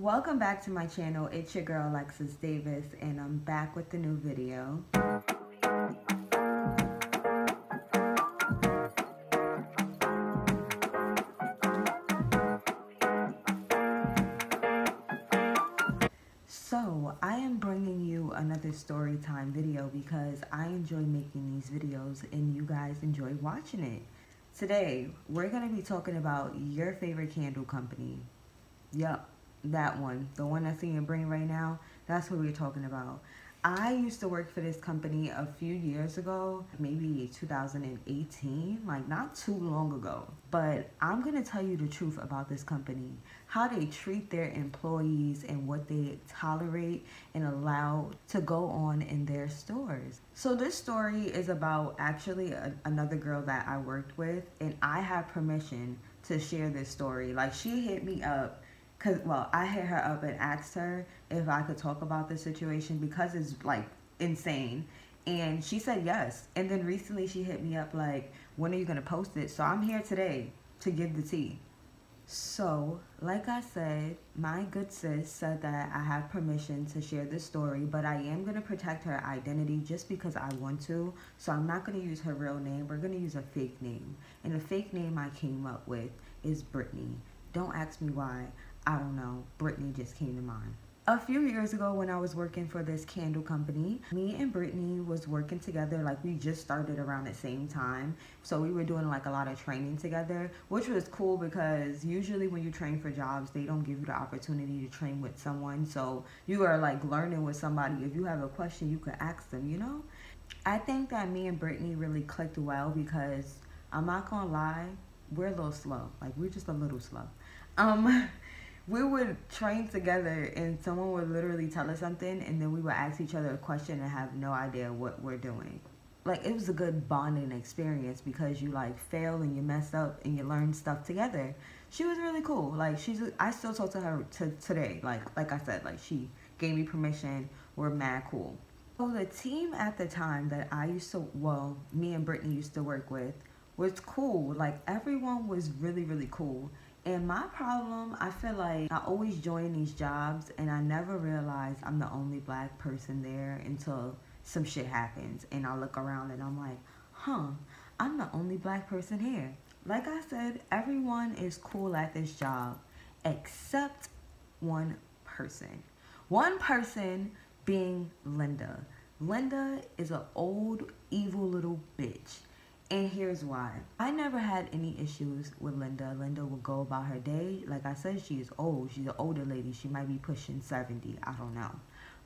Welcome back to my channel. It's your girl Alexis Davis and I'm back with a new video. So I am bringing you another story time video because I enjoy making these videos and you guys enjoy watching it. Today we're going to be talking about your favorite candle company. Yup. That one, the one that's in your brain right now, that's what we're talking about. I used to work for this company a few years ago, maybe 2018, like not too long ago. But I'm gonna tell you the truth about this company, how they treat their employees and what they tolerate and allow to go on in their stores. So this story is about actually another girl that I worked with, and I have permission to share this story. Like, she hit me up. I hit her up and asked her if I could talk about this situation because it's like insane. And she said yes. And then recently she hit me up like, when are you gonna post it? So I'm here today to give the tea. So like I said, my good sis said that I have permission to share this story, but I am gonna protect her identity just because I want to. So I'm not gonna use her real name. We're gonna use a fake name. And the fake name I came up with is Brittany. Don't ask me why. I don't know, Brittany just came to mind. A few years ago when I was working for this candle company, me and Brittany was working together, like we just started around the same time. So we were doing like a lot of training together, which was cool because usually when you train for jobs, they don't give you the opportunity to train with someone. So you are like learning with somebody. If you have a question, you could ask them, you know? I think that me and Brittany really clicked well because I'm not gonna lie, we're a little slow. Like, we're just a little slow. We would train together and someone would literally tell us something and then we would ask each other a question and have no idea what we're doing. Like, it was a good bonding experience because you like fail and you mess up and you learn stuff together. She was really cool. Like, I still talk to her today. Like I said, like, she gave me permission. We're mad cool. So the team at the time that me and Brittany used to work with was cool. Like, everyone was really, really cool. And my problem, I feel like I always join these jobs and I never realize I'm the only black person there until some shit happens and I look around and I'm like, huh, I'm the only black person here. Like I said, everyone is cool at this job except one person. One person being Linda. Linda is an old, evil little bitch. And here's why. I never had any issues with Linda. Linda would go about her day. Like I said, she is old. She's an older lady. She might be pushing 70. I don't know.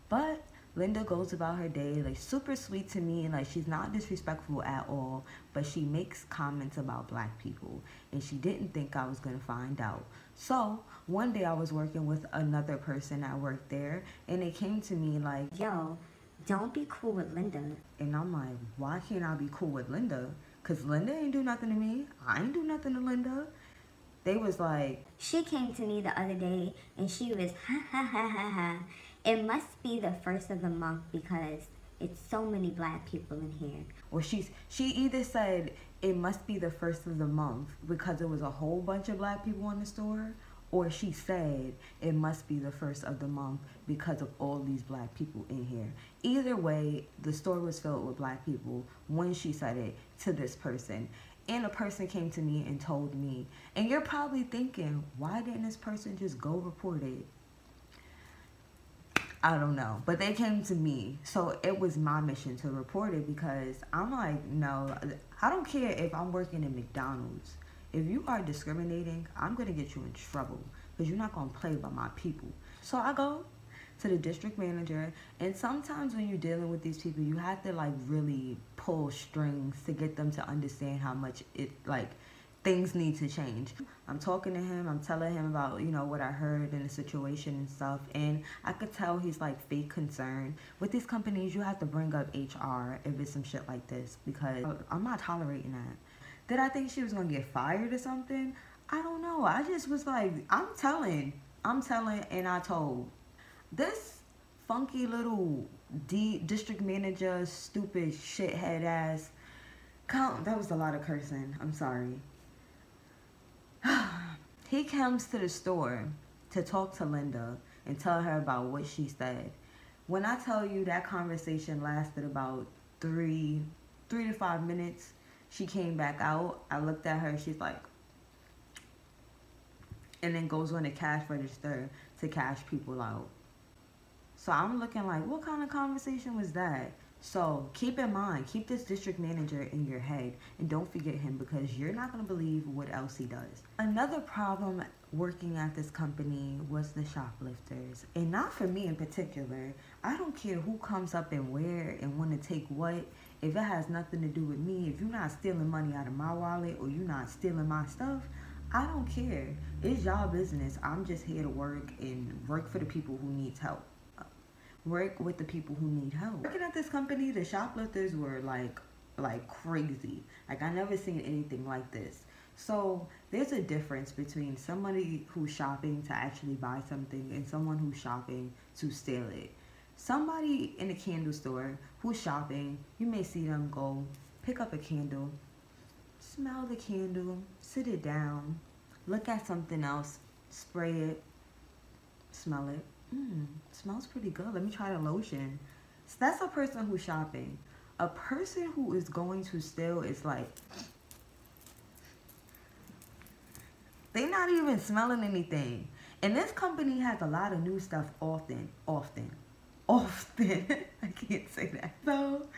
But Linda goes about her day, like, super sweet to me. And, like, she's not disrespectful at all. But she makes comments about black people. And she didn't think I was going to find out. So one day I was working with another person that worked there. And they came to me like, yo, don't be cool with Linda. And I'm like, why can't I be cool with Linda? Because Linda ain't do nothing to me. I ain't do nothing to Linda. They was like... She came to me the other day and she was, ha, ha, ha, ha, ha. It must be the first of the month because it's so many black people in here. Or she either said, it must be the first of the month because there was a whole bunch of black people in the store. Or she said, it must be the first of the month because of all these black people in here. Either way, the store was filled with black people when she said it to this person. And a person came to me and told me. And you're probably thinking, why didn't this person just go report it? I don't know. But they came to me. So it was my mission to report it because I'm like, no, I don't care if I'm working in McDonald's. If you are discriminating, I'm going to get you in trouble because you're not going to play by my people. So I go to the district manager, and sometimes when you're dealing with these people, you have to like really pull strings to get them to understand how much it like things need to change. I'm talking to him. I'm telling him about, you know, what I heard in the situation and stuff. And I could tell he's like fake concern. With these companies, you have to bring up HR if it's some shit like this because I'm not tolerating that. Did I think she was going to get fired or something? I don't know. I just was like, I'm telling and I told. This funky little district manager, stupid shithead ass, that was a lot of cursing. I'm sorry. He comes to the store to talk to Linda and tell her about what she said. When I tell you that conversation lasted about three to five minutes, she came back out. I looked at her. She's like, and then goes on the cash register to cash people out. So I'm looking like, what kind of conversation was that? So keep in mind, keep this district manager in your head and don't forget him, because you're not going to believe what else he does. Another problem working at this company was the shoplifters, and not for me in particular. I don't care who comes up and where and want to take what. If it has nothing to do with me, if you're not stealing money out of my wallet or you're not stealing my stuff, I don't care. It's y'all business. I'm just here to work and work for the people who need help. Work with the people who need help. Working at this company, the shoplifters were like crazy. Like, I never seen anything like this. So there's a difference between somebody who's shopping to actually buy something and someone who's shopping to steal it. Somebody in a candle store who's shopping, you may see them go pick up a candle, smell the candle, sit it down, look at something else, spray it, smell it. Smells pretty good. Let me try the lotion. So that's a person who's shopping. A person who is going to steal is like, they're not even smelling anything. And this company has a lot of new stuff often. I can't say that. So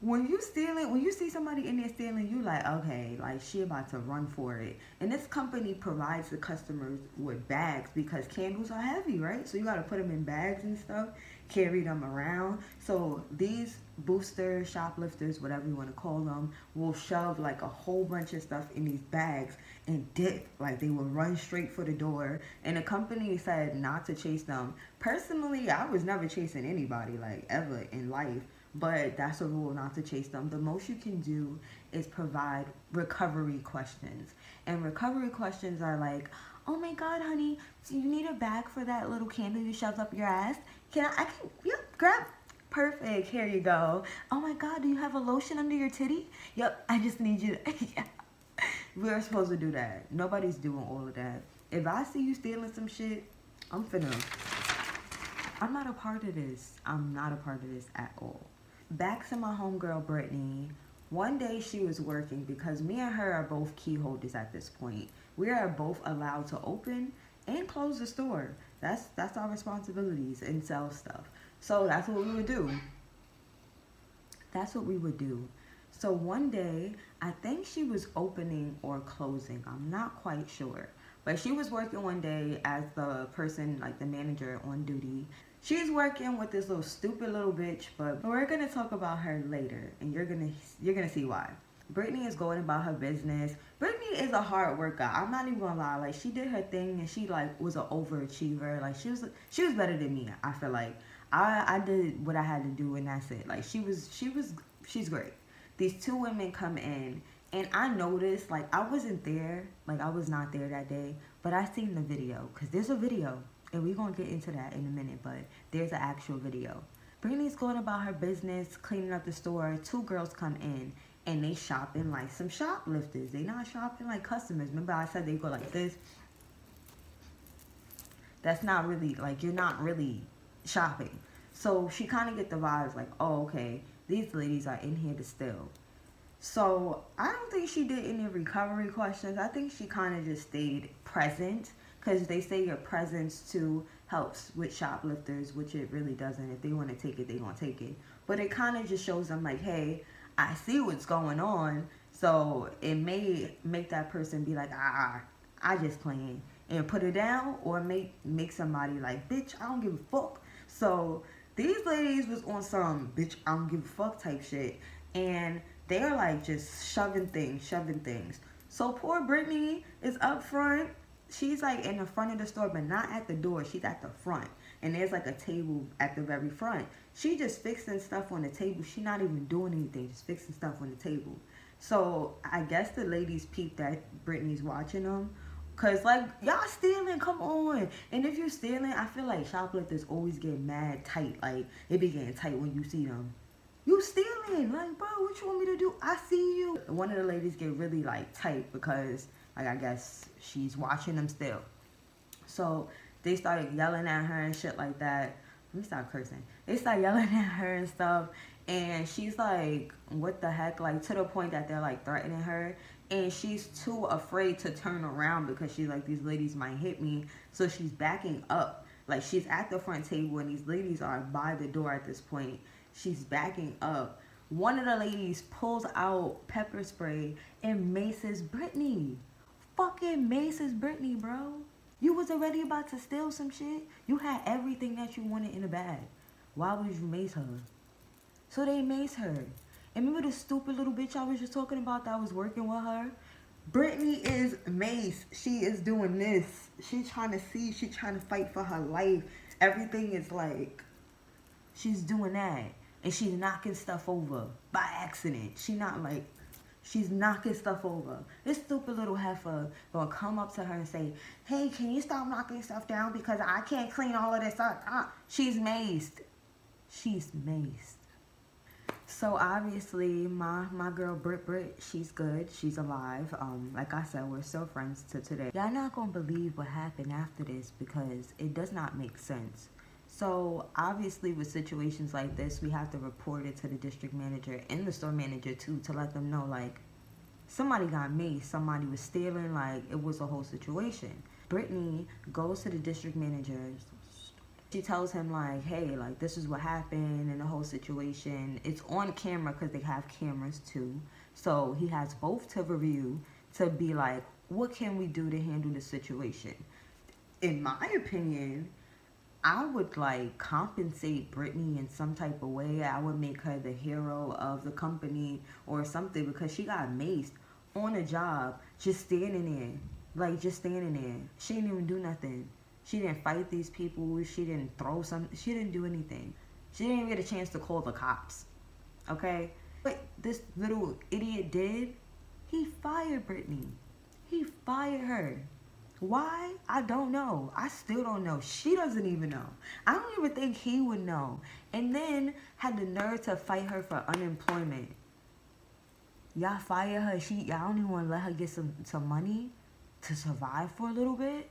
when you stealing, when you see somebody in there stealing, you like, okay, like, she about to run for it. And this company provides the customers with bags, because candles are heavy, right? So you got to put them in bags and stuff, carry them around. So these boosters, shoplifters, whatever you want to call them, will shove like a whole bunch of stuff in these bags and dip. Like, they will run straight for the door. And the company said not to chase them. Personally, I was never chasing anybody, like, ever in life. But that's a rule, not to chase them. The most you can do is provide recovery questions. And recovery questions are like, oh my God, honey, do you need a bag for that little candle you shoved up your ass? Can I yep, grab, perfect, here you go. Oh my God, do you have a lotion under your titty? Yep, I just need you to, yeah. We're supposed to do that. Nobody's doing all of that. If I see you stealing some shit, I'm not a part of this. I'm not a part of this at all. Back to my homegirl Brittany. One day she was working, because me and her are both key holders at this point. We are both allowed to open and close the store. That's our responsibilities, and sell stuff. So that's what we would do. That's what we would do. So one day, I think she was opening or closing. I'm not quite sure. But she was working one day as the person, like the manager on duty. She's working with this little stupid little bitch, but we're gonna talk about her later, and you're gonna see why. Brittany is going about her business. Brittany is a hard worker. I'm not even gonna lie. Like, she did her thing, and she like was an overachiever. Like, she was better than me. I feel like I did what I had to do, and that's it. Like, she's great. These two women come in, and I noticed, like, I wasn't there. Like, I was not there that day, but I seen the video, because there's a video. And we're going to get into that in a minute, but there's an actual video. Brittany's going about her business, cleaning up the store. Two girls come in, and they shopping like some shoplifters. They not shopping like customers. Remember I said they go like this? That's not really, like, you're not really shopping. So she kind of get the vibes like, oh, okay, these ladies are in here to steal. So I don't think she did any recovery questions. I think she kind of just stayed present, because they say your presence too helps with shoplifters, which it really doesn't. If they want to take it, they're going to take it. But it kind of just shows them like, hey, I see what's going on. So it may make that person be like, ah, I just playing, and put it down, or make somebody like, bitch, I don't give a fuck. So these ladies was on some bitch, I don't give a fuck type shit. And they're like just shoving things. So poor Brittany is up front. She's like in the front of the store, but not at the door. She's at the front. And there's like a table at the very front. She just fixing stuff on the table. She's not even doing anything, just fixing stuff on the table. So I guess the ladies peeped that Brittany's watching them. Because, like, y'all stealing, come on. And if you're stealing, I feel like shoplifters always get mad tight. Like, it be getting tight when you see them. You stealing. Like, bro, what you want me to do? I see you. One of the ladies get really, like, tight because, like, I guess she's watching them still. So they started yelling at her and shit like that. Let me stop cursing. They started yelling at her and stuff. And she's like, what the heck? Like, to the point that they're like threatening her. And she's too afraid to turn around because she's like, these ladies might hit me. So she's backing up. Like, she's at the front table and these ladies are by the door at this point. She's backing up. One of the ladies pulls out pepper spray and maces Brittany. Fucking maces Brittany, bro. You was already about to steal some shit. You had everything that you wanted in a bag. Why would you mace her? So they mace her. And remember the stupid little bitch I was just talking about that was working with her? Brittany is maced. She is doing this. She's trying to see. She's trying to fight for her life. Everything is like, she's doing that. And she's knocking stuff over by accident. She's knocking stuff over. This stupid little heifer gonna come up to her and say, hey, can you stop knocking stuff down because I can't clean all of this up. She's maced. She's maced. So obviously my girl Britt, she's good, she's alive. Like I said, we're still friends to today. Y'all not gonna believe what happened after this because it does not make sense. So obviously with situations like this, we have to report it to the district manager and the store manager too, to let them know like somebody got maced, somebody was stealing, like it was a whole situation. Brittany goes to the district manager. She tells him like, hey, like this is what happened and the whole situation. It's on camera because they have cameras too. So he has both to review to be like, what can we do to handle the situation? In my opinion, I would like compensate Brittany in some type of way. I would make her the hero of the company or something because she got maced on a job just standing there. Like just standing there. She didn't even do nothing. She didn't fight these people. She didn't throw something. She didn't do anything. She didn't even get a chance to call the cops. Okay? But this little idiot did. He fired Brittany. He fired her. Why? I don't know. I still don't know. She doesn't even know. I don't even think he would know. And then had the nerve to fight her for unemployment. Y'all fire her. Y'all don't even want to let her get some money to survive for a little bit.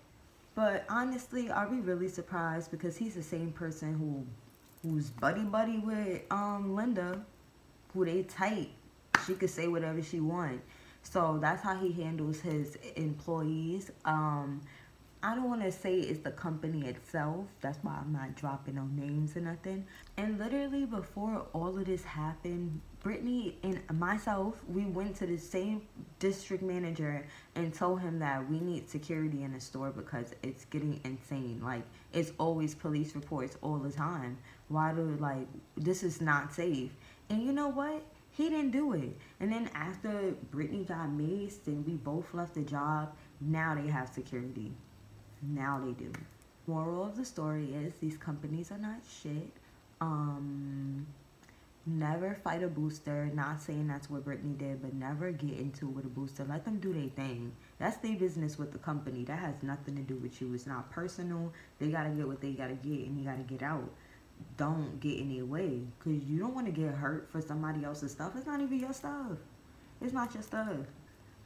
But honestly, are we really surprised? Because he's the same person who's buddy-buddy with Linda, who they tight. She could say whatever she want. So that's how he handles his employees. I don't want to say it's the company itself. That's why I'm not dropping no names or nothing. And literally before all of this happened, Brittany and myself, we went to the same district manager and told him that we need security in the store because it's getting insane. Like, it's always police reports all the time. Why do, like, this is not safe? And you know what? He didn't do it. And then after Brittany got maced and we both left the job, now they have security. Now they do. Moral of the story is these companies are not shit. Never fight a booster. Not saying that's what Brittany did, but never get into it with a booster. Let them do their thing. That's their business with the company. That has nothing to do with you. It's not personal. They got to get what they got to get, and you got to get out. Don't get in their way, because you don't want to get hurt for somebody else's stuff. It's not even your stuff. It's not your stuff.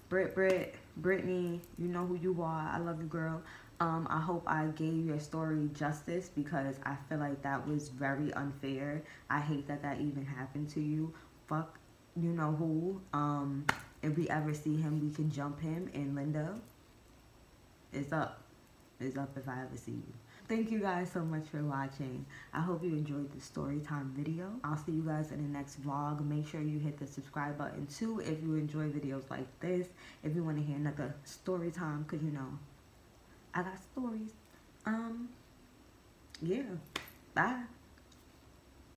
Brittany, you know who you are. I love you, girl. I hope I gave your story justice because I feel like that was very unfair. I hate that even happened to you. Fuck you know who. If we ever see him, we can jump him. And Linda, it's up. It's up if I ever see you. Thank you guys so much for watching. I hope you enjoyed the story time video. I'll see you guys in the next vlog. Make sure you hit the subscribe button too if you enjoy videos like this. If you want to hear another story time, because you know, I got stories. Yeah. Bye.